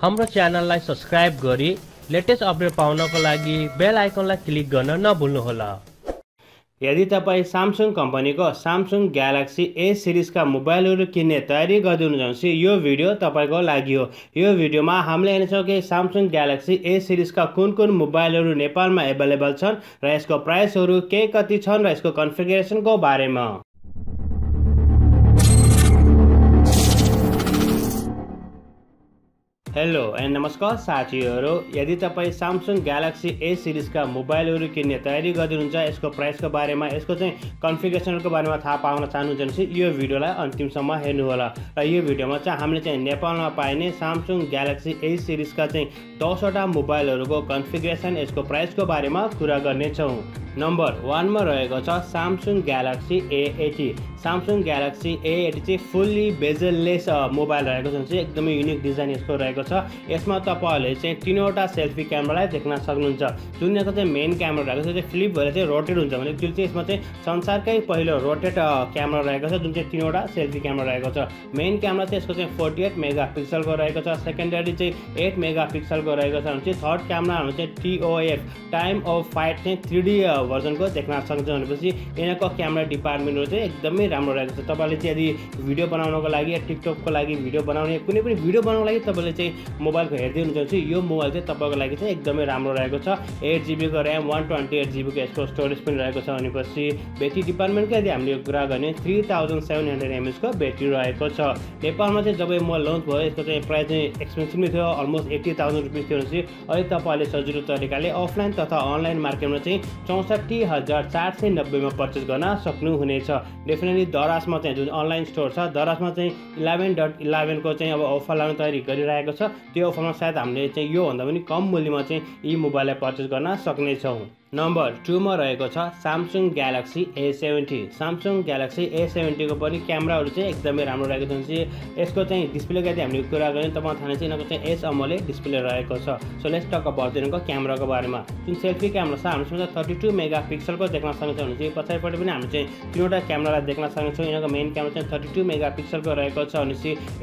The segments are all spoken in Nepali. हाम्रो च्यानललाई सब्स्क्राइब गरी लेटेस्ट अपडेट पाउनको लागि बेल आइकनलाई क्लिक गर्न नभुल्नुहोला। यदि तपाई Samsung कम्पनीको Samsung Galaxy A सिरिजका मोबाइलहरु किन्ने तयारी गर्दै हुनुहुन्छ भने यो भिडियो तपाईको लागि हो। यो भिडियोमा हामीले हेर्नेछौं कि Samsung Galaxy A सिरिजका कुन-कुन मोबाइलहरु नेपालमा अवेलेबल छन् र यसको प्राइसहरु के कति छन् र यसको कन्फिगरेसनको बारेमा। हेलो एन्ड नमस्कार साथीहरु, यदि तपाई Samsung Galaxy A सीरीज का मोबाइलहरु किन्ने तयारी गर्दै हुनुहुन्छ यसको प्राइसको बारेमा, यसको चाहिँ कन्फिगरेसनको बारेमा थाहा पाउन चाहनुहुन्छ भने यो भिडियोलाई अन्तिमसम्म हेर्नु होला। र यो भिडियोमा चाहिँ हामीले चाहिँ नेपालमा पाइने Samsung Galaxy A सीरीज का चाहिँ 10 वटा मोबाइलहरुको कन्फिगरेसन यसको प्राइसको बारेमा कुरा गर्नेछौं। नम्बर 1 मा रहेको छ Samsung Galaxy A80। Samsung Galaxy A80 चाहिँ फुल्ली बेजललेस मोबाइल रहेको छ, चाहिँ एकदमै युनिक डिजाइन यसको रहेको छ। यसमा तपाईहरुले चाहिँ तीनवटा सेल्फी क्यामेरालाई देख्न सक्नुहुन्छ। जुनको चाहिँ मेन क्यामेरा रहेको छ, त्यो फ्लिप भएर चाहिँ रोटेट हुन्छ भने त्यो चाहिँ यसमा चाहिँ संसारकै पहिलो रोटेट क्यामेरा रहेको छ, जुन चाहिँ तीनवटा सेल्फी क्यामेरा रहेको छ। मेन क्यामेरा चाहिँ यसको चाहिँ 48 मेगापिक्सलको रहेको छ, सेकेन्डरी चाहिँ 8 मेगापिक्सलको रहेको छ, अनि थर्ड क्यामेराहरु चाहिँ TOF टाइम अफ फाइट चाहिँ 3D वर्जन को देख्न सक्नुहुन्छ। भनेपछि यिनको क्यामेरा डिपार्टमेन्टहरु चाहिँ एकदमै राम्रो रहेको छ। तपाईले चाहिँ यदि भिडियो बनाउनको लागि या टिकटक को लागि भिडियो बनाउने, कुनै पनि भिडियो बनाउनको लागि तपाईले चाहिँ मोबाइल को हेर्दै हुनुहुन्छ भने यो मोबाइल चाहिँ तपाईको लागि चाहिँ एकदमै राम्रो रहेको छ। 8GB को RAM 128GB को यसको स्टोरेज पनि रहेको छ। भनेपछि ब्याट्री डिपार्टमेन्टको यदि हामीले कुरा गर्ने 3700 mAh को ब्याट्री रहेको छ। नेपालमा चाहिँ जब यो मोबाइल लन्च भयो यसको चाहिँ प्राइस चाहिँ एक्सपेन्सिभ नै थियो, अलमोस्ट 80000 रुपैयाँ थियो। भनेपछि अहिले तपाईले सजिलो तरिकाले अफलाइन तथा अनलाइन मार्केटमा चाहिँ 64490 में पर्चेस गर्न सक्नुहुनेछ। डेफिनेटली दराजमा चाहिँ जुन अनलाइन स्टोर छ दराजमा चाहिँ 11.11 को चाहिँ अब अफर लाउने तयारी गरिरहेको छ। त्यो अफरमा सायद हामीले चाहिँ यो भन्दा पनि कम मूल्यमा चाहिँ यी मोबाइललाई पर्चेस गर्न सक्नेछौं। नम्बर 2 मा रहेको छ Samsung Galaxy A70। Samsung Galaxy A70 को पनि क्यामेराहरु चाहिँ एकदमै राम्रो रहेको छ। चाहिँ यसको चाहिँ डिस्प्लेको यदि हामीले कुरा गर्ने त म थाहा छ यिनको चाहिँ एच AMOLED डिस्प्ले रहेको छ। सो लेट्स टक अबाउट यिनको क्यामेराको बारेमा। जुन सेल्फी क्यामेरा छ हामीसँग 32 मेगापिक्सलको देख्न सक्नुहुन्छ। भने पछाडिपट्टि पनि हामी चाहिँ तीनवटा क्यामेरालाई देख्न सक्छौं। यिनको मेन क्यामेरा चाहिँ 32 मेगापिक्सलको रहेको छ, अनि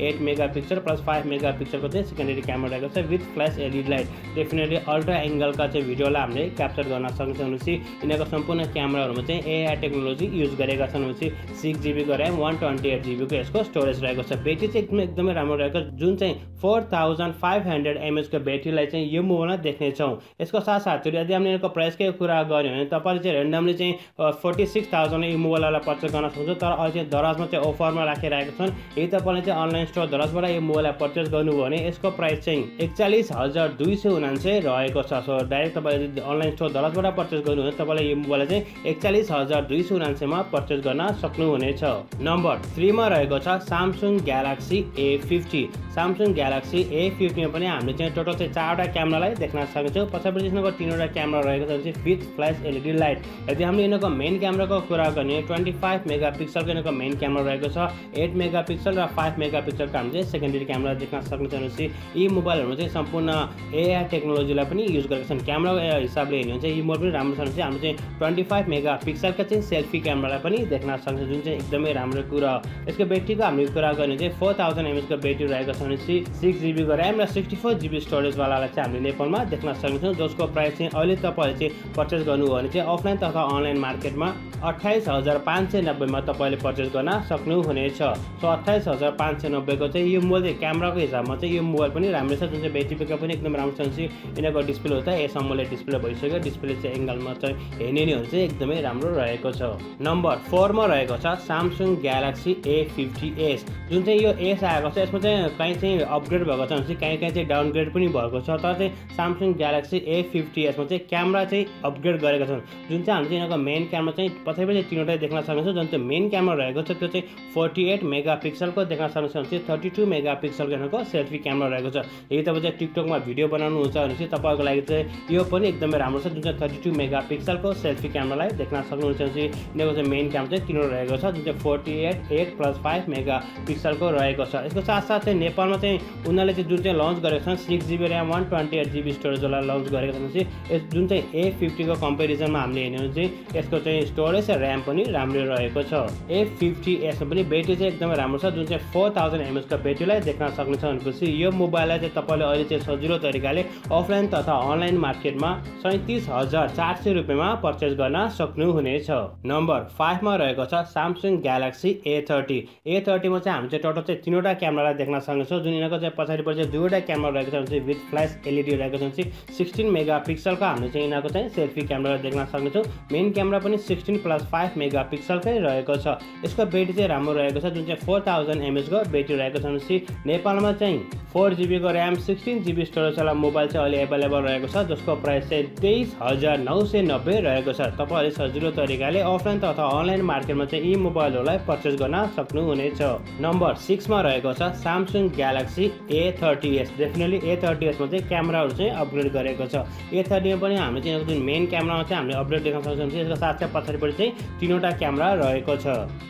8 मेगापिक्सल प्लस 5 मेगापिक्सलको चाहिँ सेकेन्डरी क्यामेरा रहेको छ with flash LED light. Definitely ultra एंगलका चाहिँ भिडियोलाई हामीले क्याप्चर गर्न सँगसँगै यिनीको सम्पूर्ण क्यामेराहरुमा चाहिँ AI टेक्नोलोजी युज गरेका छन्। भनेपछि 6GB को RAM 128GB को यसको स्टोरेज रहेको छ। ब्याट्री चाहिँ एकदमै राम्रो रहेको छ, जुन चाहिँ 4500 mAh को ब्याट्रीलाई चाहिँ यो मोबाइलमा देख्ने छौं। यसको साथसाथै यदि हामीले यसको प्राइसकै कुरा गर्यौं भने तपाईले चाहिँ रेन्डमली चाहिँ 46000 मा यो मोबाइललाई पर्चेस गर्न सक्नुहुन्छ। तर अहिले चाहिँ दराजमा चाहिँ अफरमा राखिरहेका छन्। यदि तपाईले चाहिँ अनलाइन स्टोर दराजबाट यो मोबाइललाई पर्चेस गर्नुभयो भने यसको प्राइस चाहिँ 41299 रहेको छ। सो डाइरेक्ट तपाईले अनलाइन स्टोर दराजबाट पर्चेस गर्नु भने तपाईले यो मोबाइल चाहिँ 41299 मा पर्चेस गर्न सक्नुहुनेछ। नम्बर 3 मा रहेको छ Samsung Galaxy A50। Samsung Galaxy A50 मा पनि हामीले चाहिँ टोटल चाहिँ 4वटा क्यामेरालाई देख्न सक्छौं। पछाडिपट्टि यसको 3वटा क्यामेरा रहेको छ, चाहिँ विथ फ्ल्याश एलइडी लाइट। यदि हामीले यिनको मेन क्यामेराको कुरा गर्ने 25 मेगापिक्सल को यिनको मेन क्यामेरा रहेको छ, 8 मेगापिक्सल र 5 मेगापिक्सल का हामीले सेकेन्डरी क्यामेरा देख्न सक्नुहुन्छ। यी मोबाइलहरु चाहिँ सम्पूर्ण AI टेक्नोलोजीलाई पनि युज गरेका छन्। क्यामेराको हिसाबले हेर्नु भने यी पनि राम्रोसँग चाहिँ हामीले चाहिँ 25 मेगापिक्सलका चाहिँ सेल्फी क्यामेरालाई पनि देख्न सक्छौं, जुन चाहिँ एकदमै राम्रो कुरा हो। यसको ब्याट्रीको हामीले कुरा गर्ने चाहिँ 4000 mAh को ब्याट्री रहेको छ, अनि 6GB को RAM र 64GB स्टोरेज वालालाई चाहिँ हामीले नेपालमा देख्न सक्छौं। जसको प्राइस चाहिँ अहिले तपाईले चाहिँ पर्चेस गर्नुभयो भने चाहिँ अफलाइन तथा अनलाइन मार्केटमा 28590 मा तपाईले पर्चेस गर्न सक्नुहुनेछ। सो 28590 को चाहिँ यो मोबाइल क्यामेराको हिसाबमा चाहिँ यो मोबाइल पनि राम्रो छ, जुन चाहिँ ब्याट्री ब्याकअप पनि एकदम राम्रो छ। यिनको डिस्प्ले हो त एच AMOLED डिस्प्ले भइसक्यो, डिस्प्ले एंगलमा चाहिँ हेर्ने नै हो, चाहिँ एकदमै राम्रो रहेको छ। नम्बर 4 मा रहेको छ Samsung Galaxy A50s। जुन चाहिँ यो S आएको छ यसमा चाहिँ कहीं चाहिँ अपग्रेड भएको छ, अनि कहीं चाहिँ डाउनग्रेड पनि भएको छ। तर चाहिँ Samsung Galaxy A50s मा चाहिँ क्यामेरा चाहिँ अपग्रेड गरेका छन्, जुन चाहिँ हामीले यिनको मेन क्यामेरा चाहिँ पछाडिपट्टि तीनवटा देख्न सक्नुहुन्छ। जुन चाहिँ मेन क्यामेरा रहेको छ त्यो चाहिँ 48 मेगापिक्सल को देख्न सक्नुहुन्छ, 32 मेगापिक्सल को यिनको सेल्फी क्यामेरा रहेको छ। यदि तपाईं चाहिँ टिकटकमा भिडियो बनाउनुहुन्छ भने चाहिँ तपाईको लागि चाहिँ यो पनि एकदमै राम्रो छ, जुन चाहिँ 32 मेगापिक्सल को सेल्फी क्यामेरालाई देख्न सक्नुहुन्छ। यिनीको चाहिँ मेन क्याम चाहिँ तिनो रहेको छ जुन चाहिँ 48 + 5 मेगापिक्सल को रहेको छ। यसको साथसाथ चाहिँ नेपालमा चाहिँ उनीहरूले चाहिँ जुन चाहिँ लन्च गरेको छन् 6 GB RAM 128 GB स्टोरेज वाला लन्च गरेको छन् चाहिँ जुन चाहिँ A50 को कम्पेरिजनमा हामीले हेर्नु चाहिँ यसको चाहिँ स्टोरेज र र्याम पनि राम्रो रहेको छ। A50s पनि ब्याट्री चाहिँ एकदमै राम्रो छ जुन चाहिँ 4000 mAh को ब्याट्रीलाई देख्न सक्नुहुन्छ। भनेपछि यो मोबाइललाई चाहिँ तपाईले अहिले चाहिँ सजिलो तरिकाले अफलाइन तथा अनलाइन मार्केटमा 37400 रुपैयाँमा पर्चेज गर्न सक्नुहुनेछ। नम्बर 5 मा रहेको छ Samsung Galaxy A30। A30 मा चाहिँ हामी चाहिँ टोटल चाहिँ तीनवटा क्यामेरालाई देख्न सक्नुहुन्छ जुन यिनको चाहिँ पछाडीपट्टि चाहिँ दुईवटा क्यामेरा रहेको छ विथ फ्ल्यास एलईडी रहेको छ 16 मेगापिक्सल का हामीले चाहिँ यिनको चाहिँ सेल्फी क्यामेरा देख्न सक्नुहुन्छ। मेन क्यामेरा पनि 16 + 5 मेगापिक्सल कै रहेको छ। यसको ब्याट्री चाहिँ राम्रो रहेको छ जुन चाहिँ 4000 mAh को ब्याट्री रहेको छ। नेपालमा चाहिँ 4 GB को र्याम 16 GB स्टोरेज वाला मोबाइल चाहिँ अहिले अवेलेबल रहेको छ जसको प्राइस चाहिँ 23990 रहेको छ। तपाईहरुले सजिलो तरिकाले अफलाइन तथा अनलाइन मार्केटमा चाहिँ यी मोबाइलहरूलाई पर्चेज गर्न सक्नुहुनेछ। नम्बर 6 मा रहेको छ Samsung Galaxy A30s। Definitely A30s मा चाहिँ क्यामेराहरु चाहिँ अपग्रेड गरेको छ। A30 मा पनि हामी चाहिँ जुन मेन क्यामेरामा चाहिँ हामीले अपग्रेड देख्न सक्छौं। यसको साथै पछाडीपट्टि चाहिँ तीनवटा क्यामेरा रहेको छ।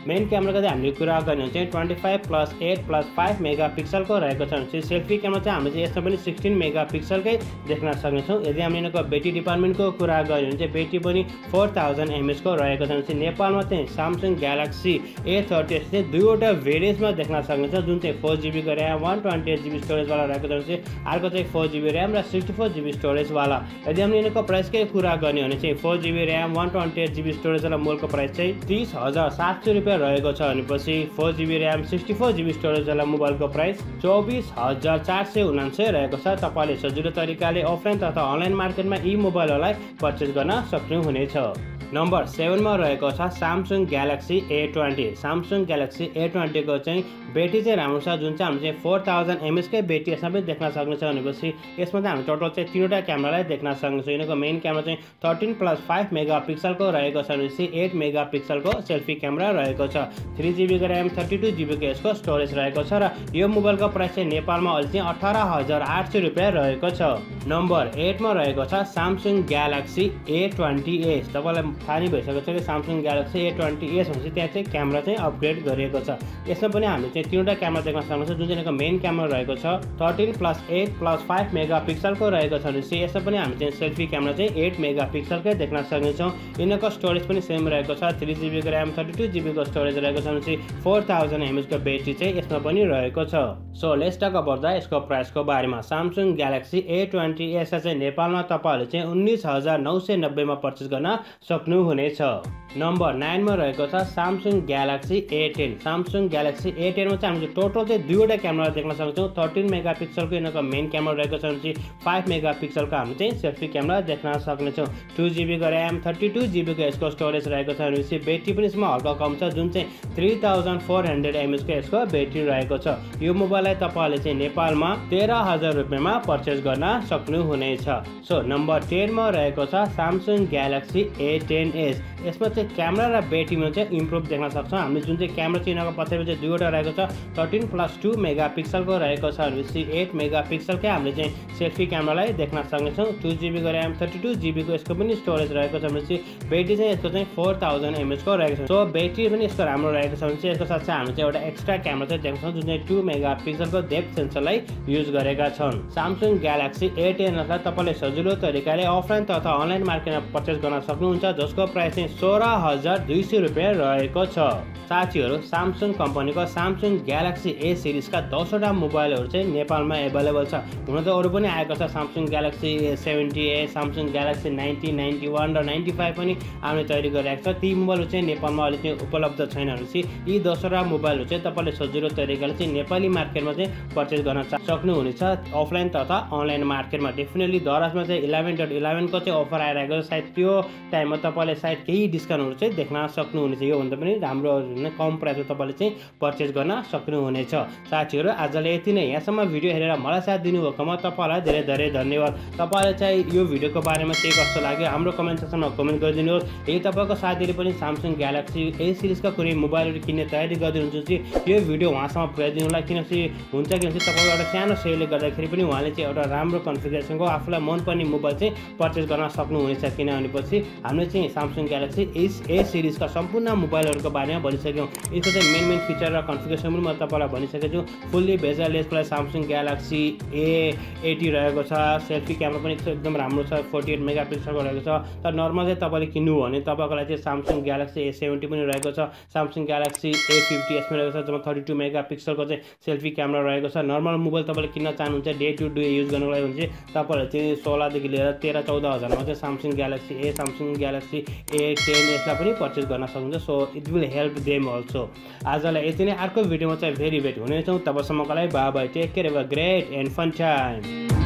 मेन क्यामेराको चाहिँ हामीले कुरा गर्ने चाहिँ 25 + 8 + 5 मेगापिक्सल को रहेको छ। सेल्फी क्यामेरा चाहिँ हामीले यसमा पनि 16 मेगापिक्सल कै देख्न सक्छौं। यदि हामीले यिनको ब्याट्री डिपार्टमेन्ट को कुरा गर्यो भने चाहिँ ब्याट्री पनि 4000 mAh को रहेको छ। नेपालमा चाहिँ Samsung Galaxy A30s चाहिँ दुईवटा भेरिएन्टमा देख्न सक्नुहुन्छ जुन चाहिँ 4 GB को र्याम 128 GB स्टोरेज वाला रहेको छ। अर्को चाहिँ 4 GB र्याम र 64 GB स्टोरेज वाला। यदि हामीले यिनको प्राइसकै कुरा गर्ने भने चाहिँ 4 GB र्याम 128 GB स्टोरेज वाला मोबाइलको प्राइस चाहिँ 30700 रुपैयाँ रहेको छ। भनेपछि 4 GB र्याम 64 GB स्टोरेज वाला मोबाइलको प्राइस 24499 रहेको छ। तपाईले सजिलो तरिकाले अफलाइन तथा अनलाइन मार्केटमा यी मोबाइलहरूलाई पर्चेज गर्न सक्नुहुनेछ। नम्बर 7 मा रहेको छ Samsung Galaxy A20। Samsung Galaxy A20 को चाहिँ ब्याट्री चाहिँ राम्रो छ जुन चाहिँ हामी चाहिँ 4000 mAh कै ब्याट्री यसमा पनि देख्न सक्नुहुन्छ। भनेपछि यसमा चाहिँ हामी टोटल चाहिँ तीनवटा क्यामेरालाई देख्न सक्नुहुन्छ। यिनको मेन क्यामेरा चाहिँ 13 + 5 मेगापिक्सल को रहेको छ। भनेपछि 8 मेगापिक्सल को सेल्फी क्यामेरा रहेको छ। 3 GB को र्याम 32 GB को यसको स्टोरेज रहेको छ र यो मोबाइलको प्राइस चाहिँ नेपालमा अहिले चाहिँ 18800 रुपैयाँ रहेको छ। नम्बर 8 मा रहेको छ Samsung Galaxy A20s। तपाईलाई थाहा भइसकेको छ कि Samsung Galaxy A20s भनेपछि त्यहाँ चाहिँ क्यामेरा चाहिँ अपग्रेड गरिएको छ। यसमा पनि हामीले चाहिँ तीनवटा क्यामेरा देख्न सक्नुहुन्छ जुन चाहिँ यसको मेन क्यामेरा रहेको छ 13 + 8 + 5 मेगापिक्सल को रहेको छ। भनेपछि यसमा पनि हामी चाहिँ सेल्फी क्यामेरा चाहिँ 8 मेगापिक्सलकै देख्न सक्नेछौँ। यिनको स्टोरेज पनि सेम रहेको छ 3 GB को र्याम 32 GB को स्टोरेज रहेको छ। भनेपछि 4000 mAh को ब्याट्री चाहिँ यसमा पनि रहेको छ। So let's talk about the यसको प्राइसको बारेमा। Samsung Galaxy A20s चाहिँ नेपालमा तपाईहरुले चाहिँ 19990 मा पर्चेज गर्न सक्नुहुन्छ हुनेछ। नम्बर 9 मा रहेको छ Samsung Galaxy A10। Samsung Galaxy A10 मा चाहिँ हामीले टोटल चाहिँ दुईवटा क्यामेरा देख्न सक्छौं। 13 मेगापिक्सल को यिनको मेन क्यामेरा रहेको छ। भने 5 मेगापिक्सल को हामी चाहिँ सेल्फी क्यामेरा देख्न सक्नेछौं। 2 GB को र्याम 32 GB को यसको स्टोरेज रहेको छ। भनेपछि ब्याट्री पनि यसमा हल्का कम छ जुन चाहिँ 3400 mAh को यसको ब्याट्री रहेको छ। यो मोबाइललाई तपाईहरुले चाहिँ नेपालमा 13000 रुपैयाँमा पर्चेज गर्न सक्नुहुनेछ। सो नम्बर 10 मा रहेको छ Samsung Galaxy A10s। यसमा चाहिँ क्यामेरा र ब्याट्रीमा चाहिँ इम्प्रुभ देख्न सक्छौं। हामीले जुन चाहिँ क्यामेरा चाहिँ यिनको पछाडि चाहिँ दुईवटा रहेको छ 13 + 2 मेगापिक्सल को रहेको छ। भनेपछि 8 मेगापिक्सल कै हामीले चाहिँ सेल्फी क्यामेरालाई देख्न सक्नेछौं। 2 GB को र्याम 32 GB को यसको पनि स्टोरेज रहेको छ। भनेपछि ब्याट्री चाहिँ यसको चाहिँ 4000 mAh को रहेको छ। सो ब्याट्री पनि यसको राम्रो रहेको छ। भनेपछि यसको साथै हामी चाहिँ एउटा एक्स्ट्रा क्यामेरा चाहिँ देख्न सक्छौं जुन चाहिँ 2 मेगापिक्सल को डेप्थ सेन्सरलाई युज गरेका छन्। Samsung Galaxy A10 लाई तपाईले सजिलो तरिकाले अफलाइन तथा अनलाइन मार्केटमा पर्चेज गर्न सक्नुहुन्छ जसको प्राइस चाहिँ 16200 रुपैयाँ रहेको छ। साथीहरू, Samsung कम्पनीको Samsung Galaxy A सिरिजका 10 वटा मोबाइलहरू चाहिँ नेपालमा अवेलेबल छ। हुन त अरू पनि आएको छ Samsung Galaxy A70, Samsung Galaxy 90, 91 र 95 पनि हामीले तयारी गरिरहेको छ। ती मोबाइलहरू चाहिँ नेपालमा अहिले चाहिँ उपलब्ध छैन। भनेपछि यी 10 वटा मोबाइलहरू चाहिँ तपाईले सजिलो तरिकाले चाहिँ नेपाली मार्केटमा चाहिँ पर्चेज गर्न सक्नुहुनेछ अफलाइन तथा अनलाइन मार्केटमा। डेफिनेटली दराजमा चाहिँ 11.11 को चाहिँ अफर आइरहेको छ। सायद त्यो टाइममा तपाईले सायद केही डिस्काउन्टहरु चाहिँ देख्न सक्नुहुनेछ। यो भन्दा पनि राम्रो कम प्राइसमा तपाईले चाहिँ पर्चेस गर्न सक्नुहुनेछ। साथीहरु आजले यति नै। यहाँसम्म भिडियो हेरेर मलाई साथ दिनुभएकोमा तपाईलाई धेरै धेरै धन्यवाद। तपाईलाई चाहिँ यो भिडियोको बारेमा के कस्तो लाग्यो हाम्रो कमेन्ट सेक्सनमा कमेन्ट गरिदिनुहोस्। यदि तपाईको साथीहरुले पनि Samsung Galaxy A सिरिजका कुनै मोबाइलहरु किन्ने तयारी गरिदिनुहुन्छ भने यो भिडियो उहाँसम्म पुर्याइदिनु होला। किनकि हुन्छ कि हुन्छ तपाईको एउटा सानो सेलले गर्दाखेरि पनि उहाँले चाहिँ एउटा राम्रो कन्फिगरेसनको आफुलाई मनपर्ने मोबाइल चाहिँ पर्चेस गर्न सक्नुहुनेछ। किनभनेपछि हामीले चाहिँ Samsung Galaxy A सिरिजका सम्पूर्ण मोबाइलहरुको बारेमा भनिसक्यौं। यसको चाहिँ मेन फिचर र कन्फिगरेसन पनि म तपाईलाई भनिसकेको छु। Fully bezelless plus Samsung Galaxy A80 रहेको छ। सेल्फी क्यामेरा पनि एकदम राम्रो छ, 48 मेगापिक्सलको रहेको छ। तर नर्मल चाहिँ तपाईले किन्नु हो भने तपाईको लागि चाहिँ Samsung Galaxy A70 पनि रहेको छ, Samsung Galaxy A50s पनि रहेको छ, जसमा 32 मेगापिक्सलको चाहिँ सेल्फी क्यामेरा रहेको छ। नर्मल मोबाइल तपाईले किन्न चाहनुहुन्छ डे टु डे युज गर्नको लागि भने तपाईले चाहिँ 16 देखि लिएर 13-14,000 चाहिँ Samsung Galaxy A, Samsung Galaxy A10 यसलाई पनि पर्चेस गर्न सक्नुहुन्छ। So it will help them also. आजलाई यति नै। अर्को भिडियोमा चाहिँ भेरी भेट हुनेछौँ। तबसम्मको लागि bye bye, take care, have a great and fun time.